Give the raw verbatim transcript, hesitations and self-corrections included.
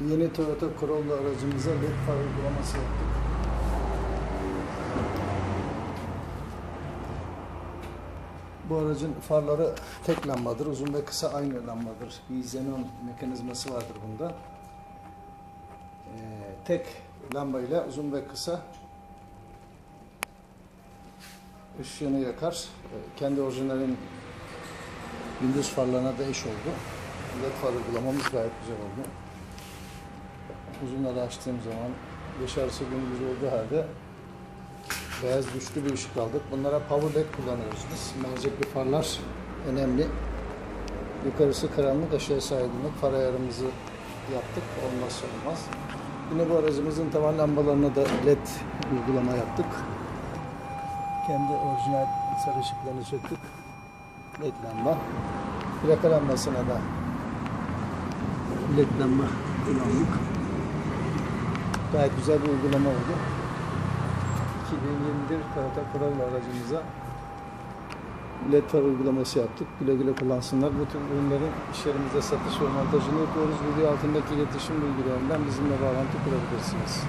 Yeni Toyota Corolla aracımıza Led far uygulaması yaptık. Bu aracın farları tek lambadır. Uzun ve kısa aynı lambadır. Bir xenon mekanizması vardır bunda. Ee, tek lambayla uzun ve kısa ışığını yakar. Ee, kendi orijinalin gündüz farlarına da eş oldu. Led far uygulamamız gayet güzel oldu. Uzunları açtığım zaman dışarısı gündüz olduğu halde beyaz güçlü bir ışık aldık. Bunlara power led kullanıyoruz biz. Mercekli farlar önemli. Yukarısı karanlık, aşağısı aydınlık. Far ayarımızı yaptık. Olmazsa olmaz. Yine bu aracımızın tavan lambalarına da led uygulama yaptık. Kendi orijinal sarı ışıklarını söktük. Led lamba. Plaka lambasına da led lamba kullandık. Gayet güzel bir uygulama oldu. iki bin yirmi bir Toyota Corolla aracımıza Led far uygulaması yaptık. Güle güle kullansınlar. Bu tür ürünlerin iş yerimizde satış ve montajını yapıyoruz. Video altındaki iletişim bilgilerinden bizimle bağlantı kurabilirsiniz.